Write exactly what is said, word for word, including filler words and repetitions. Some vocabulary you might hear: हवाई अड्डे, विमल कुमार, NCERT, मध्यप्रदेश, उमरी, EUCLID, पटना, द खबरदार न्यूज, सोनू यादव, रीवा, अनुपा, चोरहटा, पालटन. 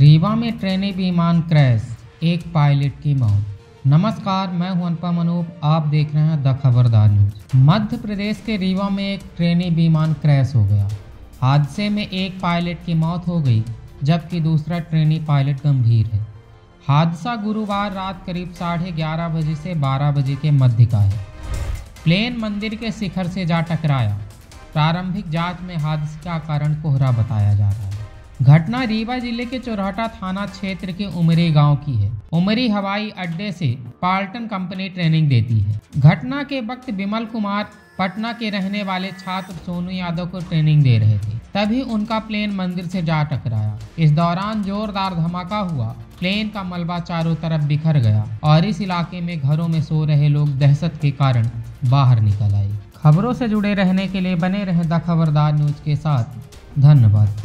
रीवा में ट्रेनें विमान क्रैश, एक पायलट की मौत। नमस्कार, मैं हूं अनुपा मनोप, आप देख रहे हैं द खबरदार न्यूज। मध्य प्रदेश के रीवा में एक ट्रेनें विमान क्रैश हो गया। हादसे में एक पायलट की मौत हो गई, जबकि दूसरा ट्रेनी पायलट गंभीर है। हादसा गुरुवार रात करीब साढ़े ग्यारह बजे से बारह बजे के मध्य का है। प्लेन मंदिर के शिखर से जा टकराया। प्रारंभिक जांच में हादसे का कारण कोहरा बताया जा रहा है। घटना रीवा जिले के चोरहटा थाना क्षेत्र के उमरी गांव की है। उमरी हवाई अड्डे से पालटन कंपनी ट्रेनिंग देती है। घटना के वक्त विमल कुमार पटना के रहने वाले छात्र सोनू यादव को ट्रेनिंग दे रहे थे, तभी उनका प्लेन मंदिर से जा टकराया। इस दौरान जोरदार धमाका हुआ। प्लेन का मलबा चारों तरफ बिखर गया और इस इलाके में घरों में सो रहे लोग दहशत के कारण बाहर निकल आए। खबरों से जुड़े रहने के लिए बने रहें द खबरदार न्यूज के साथ। धन्यवाद।